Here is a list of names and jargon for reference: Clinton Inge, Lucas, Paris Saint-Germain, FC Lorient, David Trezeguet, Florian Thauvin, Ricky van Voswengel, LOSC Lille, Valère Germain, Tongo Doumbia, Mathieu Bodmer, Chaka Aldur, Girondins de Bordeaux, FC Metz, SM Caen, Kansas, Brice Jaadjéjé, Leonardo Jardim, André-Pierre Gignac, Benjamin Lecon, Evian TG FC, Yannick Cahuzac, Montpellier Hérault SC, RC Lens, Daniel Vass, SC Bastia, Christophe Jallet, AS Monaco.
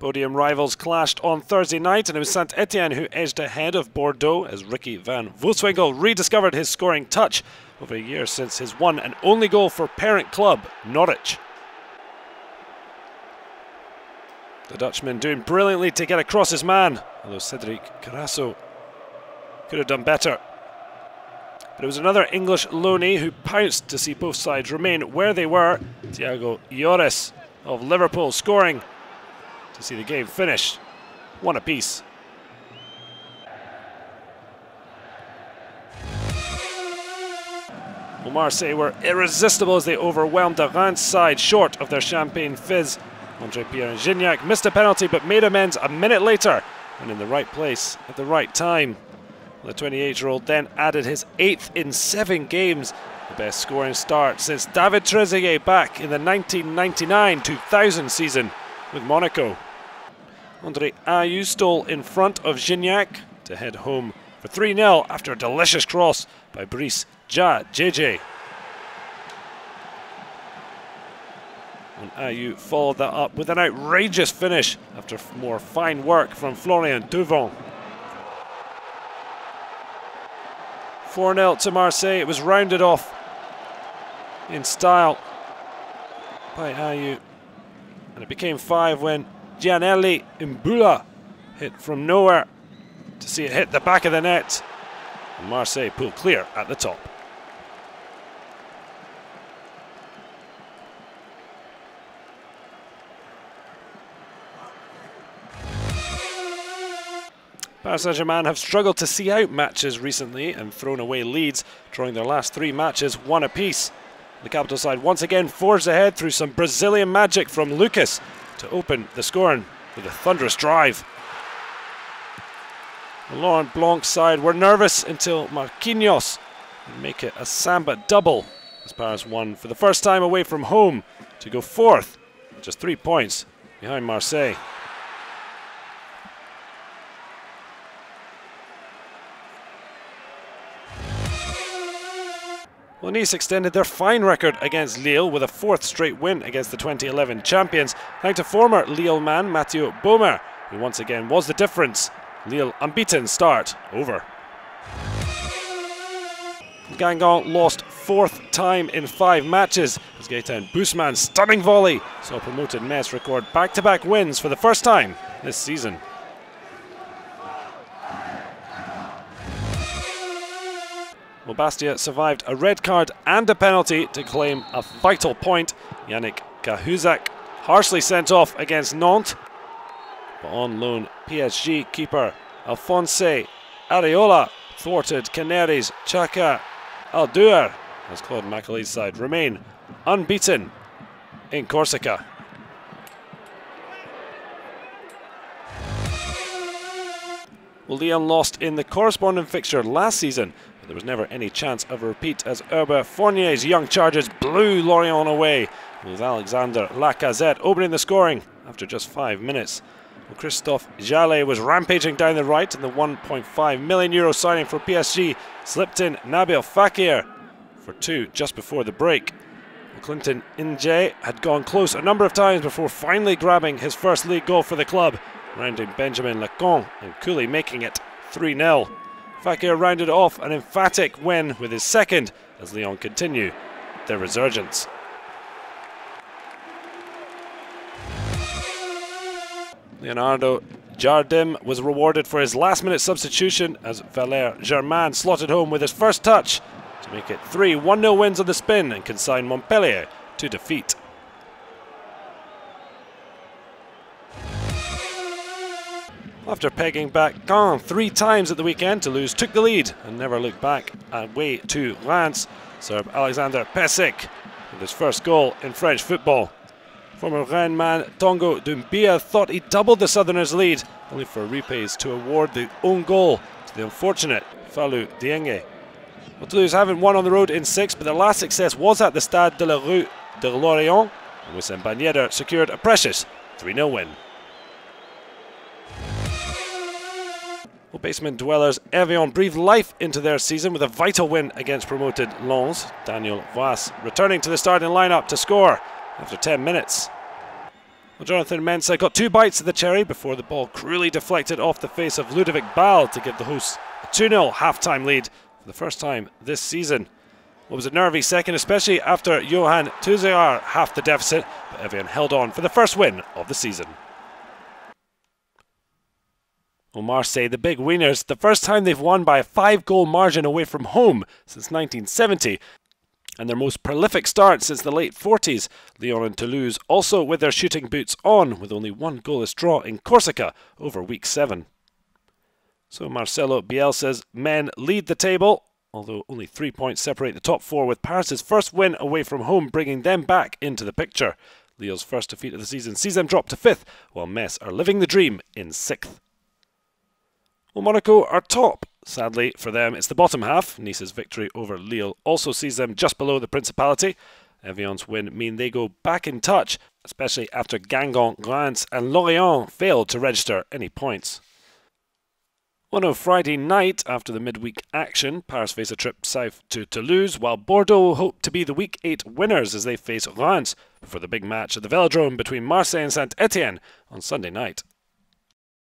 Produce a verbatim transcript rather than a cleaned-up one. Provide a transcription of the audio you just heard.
Podium rivals clashed on Thursday night, and it was Saint-Etienne who edged ahead of Bordeaux as Ricky van Voswengel rediscovered his scoring touch over a year since his one and only goal for parent club, Norwich. The Dutchman doing brilliantly to get across his man, although Cédric Carrasso could have done better. But it was another English loanee who pounced to see both sides remain where they were. Thiago Ioris of Liverpool scoring to see the game finish one apiece. Well, Marseille were irresistible as they overwhelmed the Reims side short of their champagne fizz. André-Pierre Gignac missed a penalty but made amends a minute later and in the right place at the right time. The twenty-eight-year-old then added his eighth in seven games, the best scoring start since David Trezeguet back in the nineteen ninety-nine two thousand season with Monaco. Andre Ayew stole in front of Gignac to head home for three nil after a delicious cross by Brice Jaadjéjé. And Ayew followed that up with an outrageous finish after more fine work from Florian Thauvin. four nil to Marseille. It was rounded off in style by Ayew, and it became five when Gianelli Imbula hit from nowhere to see it hit the back of the net, and Marseille pulled clear at the top. Paris Saint-Germain have struggled to see out matches recently and thrown away leads, drawing their last three matches one apiece. The capital side once again forged ahead through some Brazilian magic from Lucas to open the scoring with a thunderous drive. The Laurent Blanc's side were nervous until Marquinhos would make it a samba double as Paris won for the first time away from home to go fourth, just three points behind Marseille. Well, Nice extended their fine record against Lille with a fourth straight win against the twenty eleven champions, thanks to former Lille man Mathieu Bodmer, who once again was the difference. Lille unbeaten start over. Guingamp lost fourth time in five matches as Gaetan Bousman's stunning volley saw promoted Metz record back-to-back wins for the first time this season. Well, Bastia survived a red card and a penalty to claim a vital point. Yannick Cahuzac harshly sent off against Nantes, but on loan P S G keeper Alphonse Areola thwarted Canaries Chaka Aldur as Claude Makélél's side remain unbeaten in Corsica. Well, Lyon lost in the corresponding fixture last season. There was never any chance of a repeat as Herbert Fournier's young charges blew Lorient away, with Alexandre Lacazette opening the scoring after just five minutes. Well, Christophe Jallet was rampaging down the right, and the one point five million euro signing for P S G slipped in Nabil Fekir for two just before the break. Well, Clinton Inge had gone close a number of times before finally grabbing his first league goal for the club, rounding Benjamin Lecon and Cooley making it three nil. Fekir rounded off an emphatic win with his second as Lyon continue their resurgence. Leonardo Jardim was rewarded for his last-minute substitution as Valère Germain slotted home with his first touch to make it three one nil wins on the spin and consign Montpellier to defeat. After pegging back Caen three times at the weekend, Toulouse took the lead and never looked back away to Lens. Serb Alexander Pesic with his first goal in French football. Former Rennes man Tongo Doumbia thought he doubled the Southerners' lead, only for repays to award the own goal to the unfortunate Fallou Dieng. Well, Toulouse haven't won on the road in six, but their last success was at the Stade de la Rue de Lorient, and Wissam Ben Yedder secured a precious three nil win. Well, basement dwellers Evian breathed life into their season with a vital win against promoted Lens. Daniel Vass returning to the starting lineup to score after ten minutes. Well, Jonathan Mensah got two bites of the cherry before the ball cruelly deflected off the face of Ludovic Ball to give the hosts a two nil half-time lead for the first time this season. Well, it was a nervy second, especially after Johan Tuzelaar halved the deficit, but Evian held on for the first win of the season. Well, Marseille, the big winners, the first time they've won by a five-goal margin away from home since nineteen seventy, and their most prolific start since the late forties. Lyon and Toulouse also with their shooting boots on, with only one goalless draw in Corsica over week seven. So Marcelo Bielsa's men lead the table, although only three points separate the top four, with Paris' first win away from home bringing them back into the picture. Lyon's first defeat of the season sees them drop to fifth, while Metz are living the dream in sixth. Well, Monaco are top. Sadly for them, it's the bottom half. Nice's victory over Lille also sees them just below the Principality. Evian's win mean they go back in touch, especially after Guingamp, Reims and Lorient failed to register any points. Well, on Friday night, after the midweek action, Paris face a trip south to Toulouse, while Bordeaux hope to be the week eight winners as they face Reims for the big match at the Velodrome between Marseille and Saint-Etienne on Sunday night.